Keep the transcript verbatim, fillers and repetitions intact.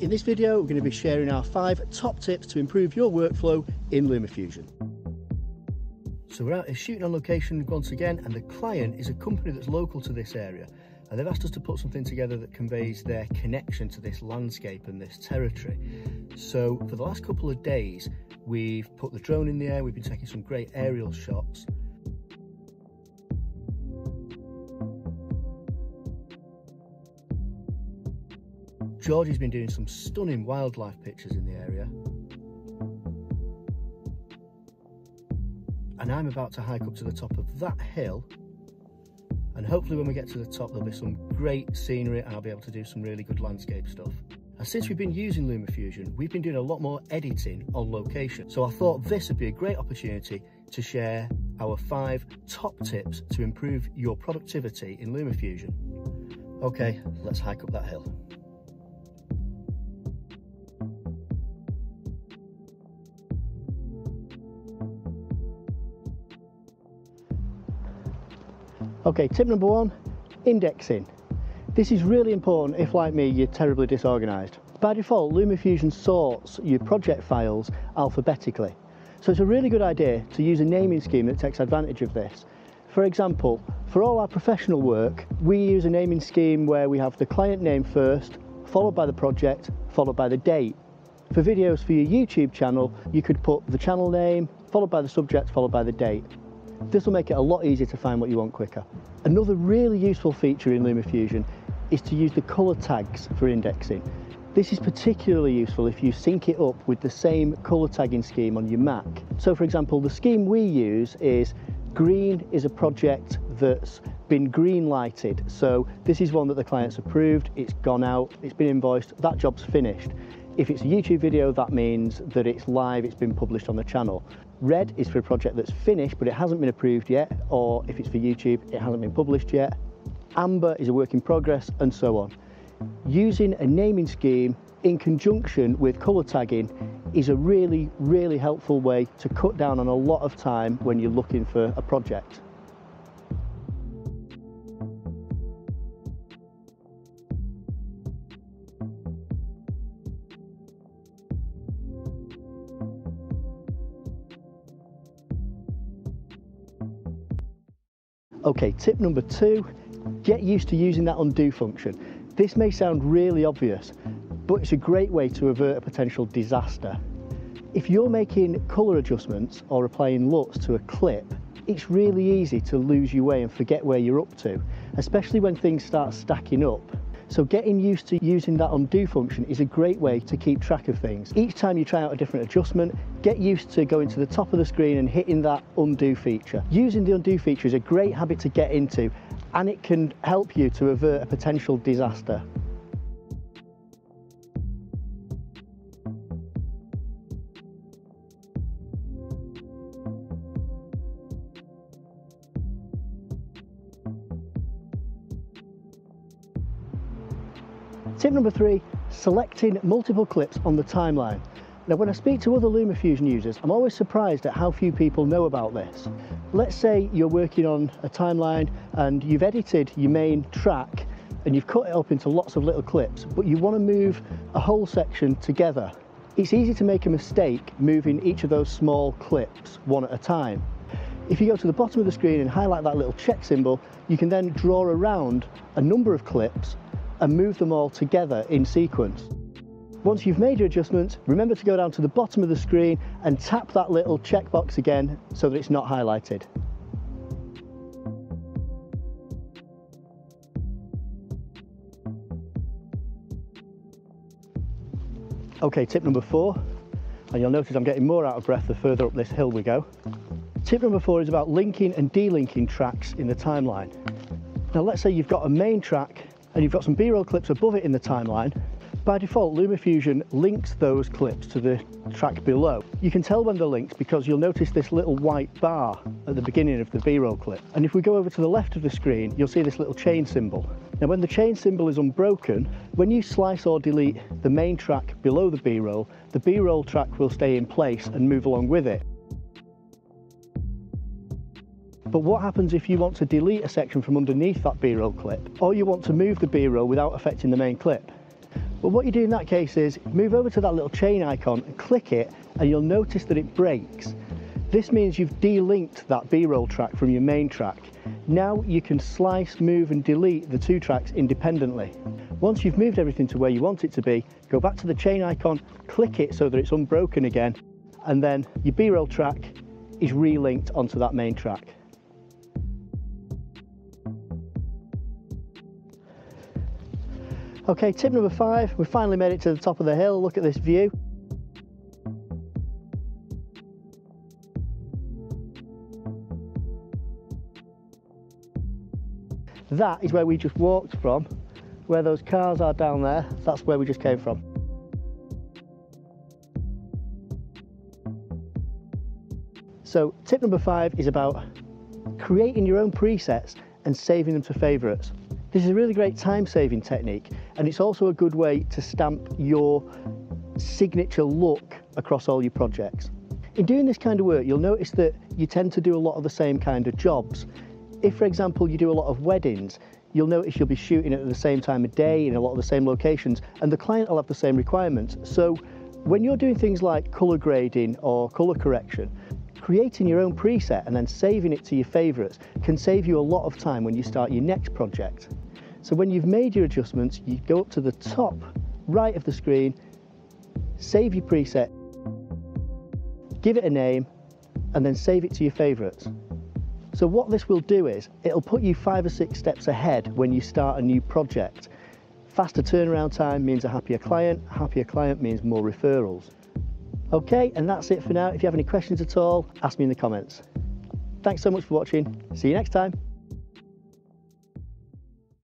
In this video, we're going to be sharing our five top tips to improve your workflow in LumaFusion. So we're out here shooting on location once again, and the client is a company that's local to this area, and they've asked us to put something together that conveys their connection to this landscape and this territory. So for the last couple of days, we've put the drone in the air, we've been taking some great aerial shots. Georgie's been doing some stunning wildlife pictures in the area. And I'm about to hike up to the top of that hill, and hopefully when we get to the top there'll be some great scenery and I'll be able to do some really good landscape stuff. And since we've been using LumaFusion, we've been doing a lot more editing on location, so I thought this would be a great opportunity to share our five top tips to improve your productivity in LumaFusion. Okay, let's hike up that hill. Okay, tip number one, indexing. This is really important if, like me, you're terribly disorganised. By default, LumaFusion sorts your project files alphabetically. So it's a really good idea to use a naming scheme that takes advantage of this. For example, for all our professional work, we use a naming scheme where we have the client name first, followed by the project, followed by the date. For videos for your YouTube channel, you could put the channel name, followed by the subject, followed by the date. This will make it a lot easier to find what you want quicker. Another really useful feature in LumaFusion is to use the colour tags for indexing. This is particularly useful if you sync it up with the same colour tagging scheme on your Mac. So for example, the scheme we use is green is a project that's been green lighted. So this is one that the client's approved, it's gone out, it's been invoiced, that job's finished. If it's a YouTube video, that means that it's live, it's been published on the channel. Red is for a project that's finished, but it hasn't been approved yet, or if it's for YouTube, it hasn't been published yet. Amber is a work in progress, and so on. Using a naming scheme in conjunction with colour tagging is a really, really helpful way to cut down on a lot of time when you're looking for a project. Okay, tip number two, get used to using that undo function. This may sound really obvious, but it's a great way to avert a potential disaster. If you're making colour adjustments or applying LUTs to a clip, it's really easy to lose your way and forget where you're up to, especially when things start stacking up. So getting used to using that undo function is a great way to keep track of things. Each time you try out a different adjustment, get used to going to the top of the screen and hitting that undo feature. Using the undo feature is a great habit to get into, and it can help you to avert a potential disaster. Tip number three, selecting multiple clips on the timeline. Now, when I speak to other LumaFusion users, I'm always surprised at how few people know about this. Let's say you're working on a timeline and you've edited your main track and you've cut it up into lots of little clips, but you want to move a whole section together. It's easy to make a mistake moving each of those small clips one at a time. If you go to the bottom of the screen and highlight that little check symbol, you can then draw around a number of clips and move them all together in sequence. Once you've made your adjustments, remember to go down to the bottom of the screen and tap that little checkbox again so that it's not highlighted. Okay, tip number four, and you'll notice I'm getting more out of breath the further up this hill we go. Tip number four is about linking and delinking tracks in the timeline. Now let's say you've got a main track and you've got some B-roll clips above it in the timeline. By default, LumaFusion links those clips to the track below. You can tell when they're linked because you'll notice this little white bar at the beginning of the B-roll clip. And if we go over to the left of the screen, you'll see this little chain symbol. Now, when the chain symbol is unbroken, when you slice or delete the main track below the B-roll, the B-roll track will stay in place and move along with it. But what happens if you want to delete a section from underneath that B-roll clip, or you want to move the B-roll without affecting the main clip? Well, what you do in that case is move over to that little chain icon, click it, and you'll notice that it breaks. This means you've de-linked that B-roll track from your main track. Now you can slice, move and delete the two tracks independently. Once you've moved everything to where you want it to be, go back to the chain icon, click it so that it's unbroken again, and then your B-roll track is re-linked onto that main track. Okay, tip number five, we've finally made it to the top of the hill. Look at this view. That is where we just walked from. Where those cars are down there, that's where we just came from. So tip number five is about creating your own presets and saving them to favourites. This is a really great time-saving technique, and it's also a good way to stamp your signature look across all your projects. In doing this kind of work, you'll notice that you tend to do a lot of the same kind of jobs. If, for example, you do a lot of weddings, you'll notice you'll be shooting at the same time of day in a lot of the same locations, and the client will have the same requirements. So when you're doing things like colour grading or colour correction, creating your own preset and then saving it to your favourites can save you a lot of time when you start your next project. So when you've made your adjustments, you go up to the top right of the screen, save your preset, give it a name, and then save it to your favourites. So what this will do is, it'll put you five or six steps ahead when you start a new project. Faster turnaround time means a happier client, a happier client means more referrals. Okay, and that's it for now. If you have any questions at all, ask me in the comments. Thanks so much for watching. See you next time.